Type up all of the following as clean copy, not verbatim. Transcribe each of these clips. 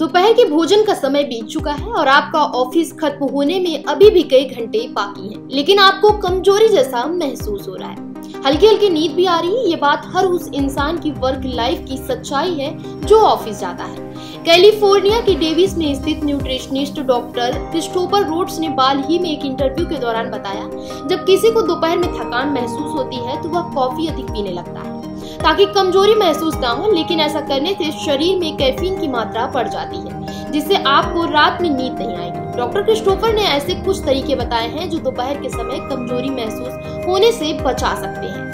दोपहर के भोजन का समय बीत चुका है और आपका ऑफिस खत्म होने में अभी भी कई घंटे बाकी हैं, लेकिन आपको कमजोरी जैसा महसूस हो रहा है। हल्की हल्की नींद भी आ रही है। ये बात हर उस इंसान की वर्क लाइफ की सच्चाई है जो ऑफिस जाता है। कैलिफोर्निया के डेविस में स्थित न्यूट्रिशनिस्ट डॉक्टर क्रिस्टोफर रोड्स ने हाल ही में एक इंटरव्यू के दौरान बताया, जब किसी को दोपहर में थकान महसूस होती है तो वह कॉफी अधिक पीने लगता है ताकि कमजोरी महसूस ना हो, लेकिन ऐसा करने से शरीर में कैफीन की मात्रा बढ़ जाती है जिससे आपको रात में नींद नहीं आएगी। डॉक्टर क्रिस्टोफर ने ऐसे कुछ तरीके बताए हैं जो दोपहर के समय कमजोरी महसूस होने से बचा सकते हैं।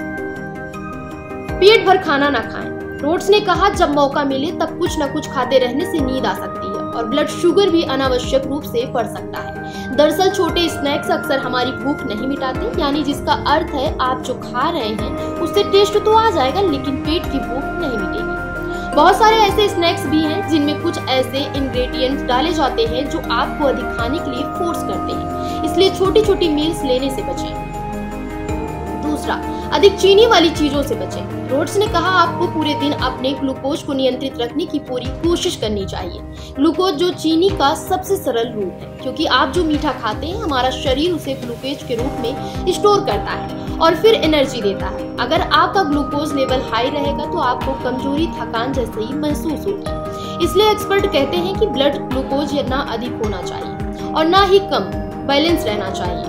पेट भर खाना ना खाएं। रोड्स ने कहा, जब मौका मिले तब कुछ न कुछ खाते रहने से नींद आ सकती है और ब्लड शुगर भी अनावश्यक रूप से बढ़ सकता है। दरअसल छोटे स्नैक्स अक्सर हमारी भूख नहीं मिटाते, यानी जिसका अर्थ है आप जो खा रहे हैं उससे टेस्ट तो आ जाएगा लेकिन पेट की भूख नहीं मिटेगी। बहुत सारे ऐसे स्नैक्स भी हैं जिनमें कुछ ऐसे इंग्रेडिएंट्स डाले जाते हैं जो आपको अधिक खाने के लिए फोर्स करते हैं, इसलिए छोटी छोटी मील्स लेने से बचें। दूसरा, अधिक चीनी वाली चीजों से बचें। रोड्स ने कहा, आपको पूरे दिन अपने ग्लूकोज को नियंत्रित रखने की पूरी कोशिश करनी चाहिए। ग्लूकोज जो चीनी का सबसे सरल रूप है, क्योंकि आप जो मीठा खाते हैं हमारा शरीर उसे ग्लूकोज के रूप में स्टोर करता है और फिर एनर्जी देता है। अगर आपका ग्लूकोज लेवल हाई रहेगा तो आपको कमजोरी, थकान जैसे ही महसूस होगी। इसलिए एक्सपर्ट कहते हैं कि ब्लड ग्लूकोज न अधिक होना चाहिए और न ही कम, बैलेंस रहना चाहिए।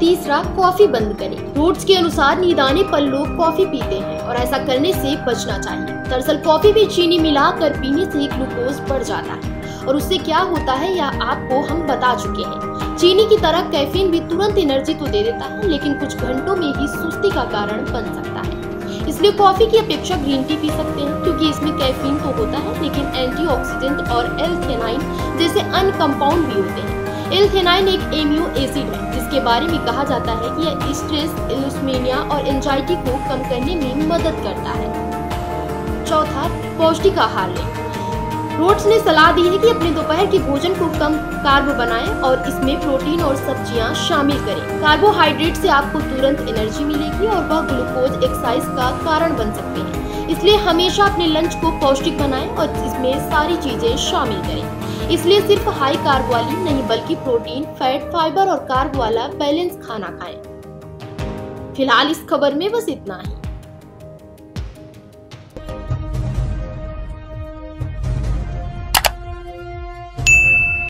तीसरा, कॉफी बंद करें। रोड्स के अनुसार नींद आने पर लोग कॉफी पीते हैं और ऐसा करने से बचना चाहिए। दरअसल कॉफी में चीनी मिलाकर पीने से ग्लूकोज बढ़ जाता है और उससे क्या होता है यह आपको हम बता चुके हैं। चीनी की तरह कैफीन भी तुरंत एनर्जी तो दे देता है लेकिन कुछ घंटों में ही सुस्ती का कारण बन सकता है। इसलिए कॉफी की अपेक्षा ग्रीन टी पी सकते हैं, क्योंकि इसमें कैफीन तो होता है लेकिन एंटीऑक्सीडेंट और एल-थेनाइन जैसे अन्य कंपाउंड भी होते हैं। एल-थेनाइन एक एमिनो एसिड है जिसके बारे में कहा जाता है कि यह स्ट्रेस, इल्यूसमेनिया और एंजाइटी को कम करने में मदद करता है। चौथा, पौष्टिक आहार लें। रोड्स ने सलाह दी है कि अपने दोपहर के भोजन को कम कार्ब बनाएं और इसमें प्रोटीन और सब्जियां शामिल करें। कार्बोहाइड्रेट से आपको तुरंत एनर्जी मिलेगी और वह ग्लूकोज एक्साइज का कारण बन सकते हैं। इसलिए हमेशा अपने लंच को पौष्टिक बनाएं और इसमें सारी चीजें शामिल करें। इसलिए सिर्फ हाई कार्ब वाली नहीं बल्कि प्रोटीन, फैट, फाइबर और कार्ब वाला बैलेंस खाना खाएं। फिलहाल इस खबर में बस इतना ही।